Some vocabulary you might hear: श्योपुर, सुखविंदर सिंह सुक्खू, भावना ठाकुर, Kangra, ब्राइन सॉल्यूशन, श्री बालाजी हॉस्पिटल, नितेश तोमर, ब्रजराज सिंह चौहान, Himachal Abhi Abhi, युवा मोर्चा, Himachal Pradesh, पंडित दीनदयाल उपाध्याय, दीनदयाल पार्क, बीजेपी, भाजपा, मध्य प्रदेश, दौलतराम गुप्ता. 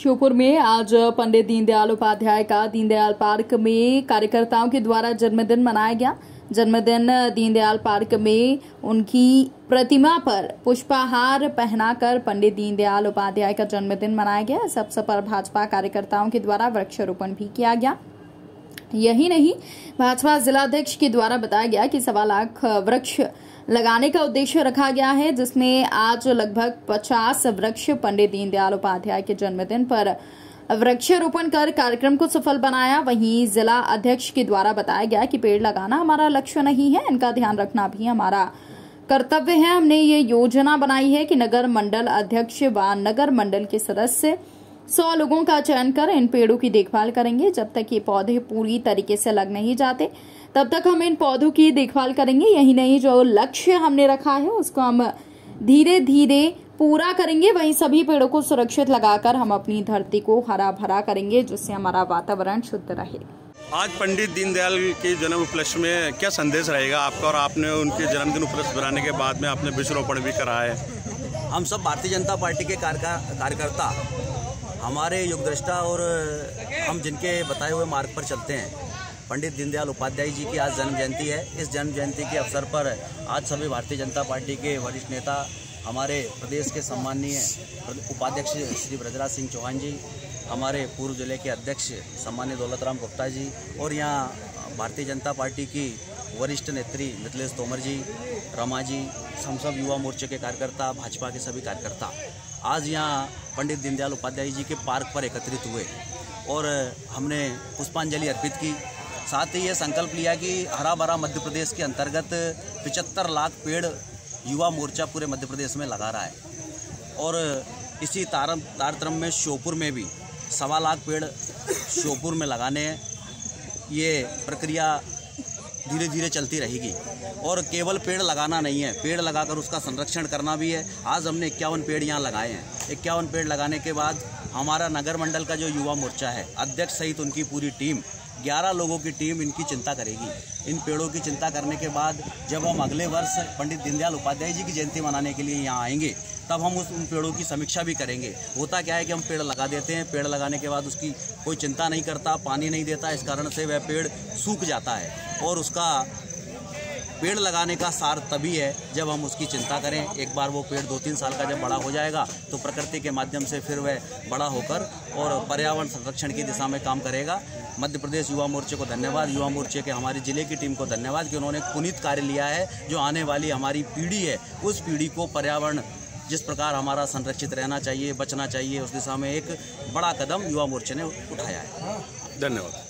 श्योपुर में आज पंडित दीनदयाल उपाध्याय का दीनदयाल पार्क में कार्यकर्ताओं के द्वारा जन्मदिन मनाया गया। जन्मदिन दीनदयाल पार्क में उनकी प्रतिमा पर पुष्पहार पहनाकर पंडित दीनदयाल उपाध्याय का जन्मदिन मनाया गया। इस अवसर पर भाजपा कार्यकर्ताओं के द्वारा वृक्षारोपण भी किया गया। यही नहीं, भाजपा जिलाध्यक्ष के द्वारा बताया गया कि 1.25 लाख वृक्ष लगाने का उद्देश्य रखा गया है, जिसमें आज लगभग 50 वृक्ष पंडित दीनदयाल उपाध्याय के जन्मदिन पर वृक्षारोपण कर कार्यक्रम को सफल बनाया। वहीं जिला अध्यक्ष के द्वारा बताया गया कि पेड़ लगाना हमारा लक्ष्य नहीं है, इनका ध्यान रखना भी हमारा कर्तव्य है। हमने ये योजना बनाई है कि नगर मंडल अध्यक्ष व नगर मंडल के सदस्य 100 लोगों का चयन कर इन पेड़ों की देखभाल करेंगे। जब तक ये पौधे पूरी तरीके से लग नहीं जाते तब तक हम इन पौधों की देखभाल करेंगे। यही नहीं, जो लक्ष्य हमने रखा है उसको हम धीरे धीरे पूरा करेंगे। वहीं सभी पेड़ों को सुरक्षित लगाकर हम अपनी धरती को हरा भरा करेंगे, जिससे हमारा वातावरण शुद्ध रहे। आज पंडित दीनदयाल के जन्म उपलक्ष्य में क्या संदेश रहेगा आपका, और आपने उनके जन्मदिन उपलक्ष्य बनाने के बाद में आपने वृक्षारोपण भी करा है? हम सब भारतीय जनता पार्टी के कार्यकर्ता, हमारे युगद्रष्टा और हम जिनके बताए हुए मार्ग पर चलते हैं। पंडित दीनदयाल उपाध्याय जी की आज जन्म जयंती है। इस जन्म जयंती के अवसर पर आज सभी भारतीय जनता पार्टी के वरिष्ठ नेता, हमारे प्रदेश के सम्माननीय उपाध्यक्ष श्री ब्रजराज सिंह चौहान जी, हमारे पूर्व जिले के अध्यक्ष सम्मान्य दौलतराम गुप्ता जी, और यहाँ भारतीय जनता पार्टी की वरिष्ठ नेत्री नितेश तोमर जी, रमा जी, हम सब युवा मोर्चे के कार्यकर्ता, भाजपा के सभी कार्यकर्ता आज यहाँ पंडित दीनदयाल उपाध्याय जी के पार्क पर एकत्रित हुए और हमने पुष्पांजलि अर्पित की। साथ ही ये संकल्प लिया कि हरा भरा मध्य प्रदेश के अंतर्गत 75 लाख पेड़ युवा मोर्चा पूरे मध्य प्रदेश में लगा रहा है, और इसी तारतम्य में श्योपुर में भी 1.25 लाख पेड़ श्योपुर में लगाने हैं। ये प्रक्रिया धीरे धीरे चलती रहेगी, और केवल पेड़ लगाना नहीं है, पेड़ लगाकर उसका संरक्षण करना भी है। आज हमने 51 पेड़ यहाँ लगाए हैं। 51 पेड़ लगाने के बाद हमारा नगर मंडल का जो युवा मोर्चा है, अध्यक्ष सहित उनकी पूरी टीम, 11 लोगों की टीम इनकी चिंता करेगी। इन पेड़ों की चिंता करने के बाद जब हम अगले वर्ष पंडित दीनदयाल उपाध्याय जी की जयंती मनाने के लिए यहाँ आएंगे, तब हम उन पेड़ों की समीक्षा भी करेंगे। होता क्या है कि हम पेड़ लगा देते हैं, पेड़ लगाने के बाद उसकी कोई चिंता नहीं करता, पानी नहीं देता, इस कारण से वह पेड़ सूख जाता है। और उसका पेड़ लगाने का सार तभी है जब हम उसकी चिंता करें। एक बार वो पेड़ 2-3 साल का जब बड़ा हो जाएगा तो प्रकृति के माध्यम से फिर वह बड़ा होकर और पर्यावरण संरक्षण की दिशा में काम करेगा। मध्य प्रदेश युवा मोर्चे को धन्यवाद, युवा मोर्चे के हमारे ज़िले की टीम को धन्यवाद कि उन्होंने पुनीत कार्य लिया है। जो आने वाली हमारी पीढ़ी है, उस पीढ़ी को पर्यावरण जिस प्रकार हमारा संरक्षित रहना चाहिए, बचना चाहिए, उस दिशा में एक बड़ा कदम युवा मोर्चे ने उठाया है। धन्यवाद।